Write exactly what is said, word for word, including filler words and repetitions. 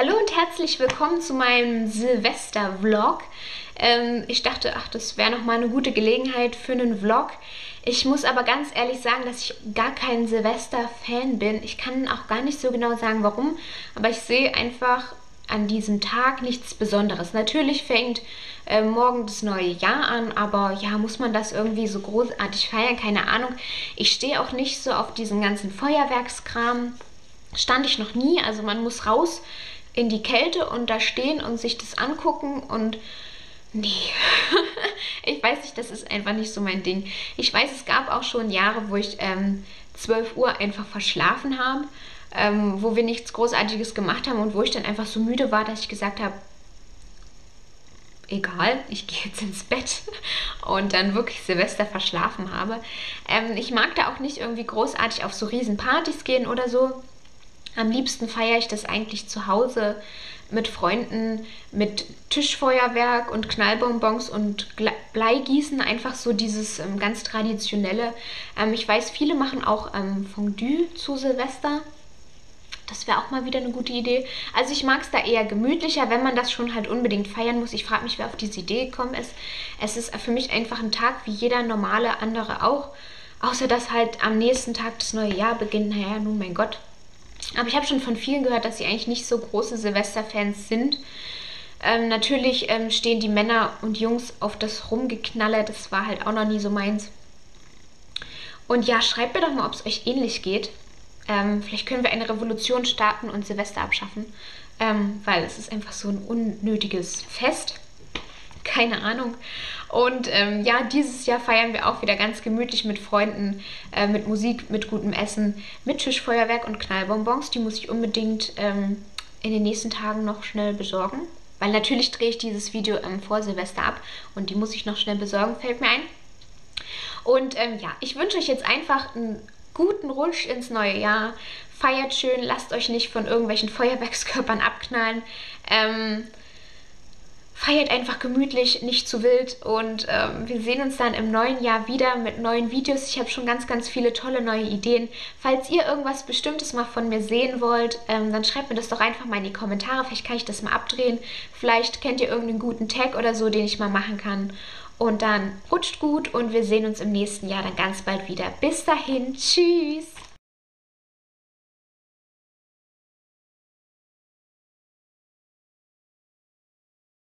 Hallo und herzlich willkommen zu meinem Silvester-Vlog. Ähm, ich dachte, ach, das wäre nochmal eine gute Gelegenheit für einen Vlog. Ich muss aber ganz ehrlich sagen, dass ich gar kein Silvester-Fan bin. Ich kann auch gar nicht so genau sagen, warum, aber ich sehe einfach an diesem Tag nichts Besonderes. Natürlich fängt äh, morgen das neue Jahr an, aber ja, muss man das irgendwie so großartig feiern? Keine Ahnung. Ich stehe auch nicht so auf diesen ganzen Feuerwerkskram. Stand ich noch nie. Also man muss raus in die Kälte und da stehen und sich das angucken und nee, ich weiß nicht, das ist einfach nicht so mein Ding. Ich weiß, es gab auch schon Jahre, wo ich ähm, zwölf Uhr einfach verschlafen habe. Ähm, wo wir nichts Großartiges gemacht haben und wo ich dann einfach so müde war, dass ich gesagt habe, egal, ich gehe jetzt ins Bett und dann wirklich Silvester verschlafen habe. Ähm, ich mag da auch nicht irgendwie großartig auf so Riesenpartys gehen oder so. Am liebsten feiere ich das eigentlich zu Hause mit Freunden, mit Tischfeuerwerk und Knallbonbons und Bleigießen. Einfach so dieses ähm, ganz Traditionelle. Ähm, ich weiß, viele machen auch ähm, Fondue zu Silvester. Das wäre auch mal wieder eine gute Idee. Also ich mag es da eher gemütlicher, wenn man das schon halt unbedingt feiern muss. Ich frage mich, wer auf diese Idee gekommen ist. Es ist für mich einfach ein Tag, wie jeder normale andere auch. Außer, dass halt am nächsten Tag das neue Jahr beginnt. Naja, nun mein Gott. Aber ich habe schon von vielen gehört, dass sie eigentlich nicht so große Silvesterfans sind. Ähm, natürlich ähm, stehen die Männer und Jungs auf das Rumgeknalle. Das war halt auch noch nie so meins. Und ja, schreibt mir doch mal, ob es euch ähnlich geht. Ähm, vielleicht können wir eine Revolution starten und Silvester abschaffen, ähm, weil es ist einfach so ein unnötiges Fest. Keine Ahnung. Und ähm, ja, dieses Jahr feiern wir auch wieder ganz gemütlich mit Freunden, äh, mit Musik, mit gutem Essen, mit Tischfeuerwerk und Knallbonbons. Die muss ich unbedingt ähm, in den nächsten Tagen noch schnell besorgen, weil natürlich drehe ich dieses Video ähm, vor Silvester ab und die muss ich noch schnell besorgen, fällt mir ein. Und ähm, ja, ich wünsche euch jetzt einfach ein guten Rutsch ins neue Jahr. Feiert schön, lasst euch nicht von irgendwelchen Feuerwerkskörpern abknallen. Ähm, feiert einfach gemütlich, nicht zu wild. Und ähm, wir sehen uns dann im neuen Jahr wieder mit neuen Videos. Ich habe schon ganz, ganz viele tolle neue Ideen. Falls ihr irgendwas Bestimmtes mal von mir sehen wollt, ähm, dann schreibt mir das doch einfach mal in die Kommentare. Vielleicht kann ich das mal abdrehen. Vielleicht kennt ihr irgendeinen guten Tag oder so, den ich mal machen kann. Und dann rutscht gut und wir sehen uns im nächsten Jahr dann ganz bald wieder. Bis dahin, tschüss!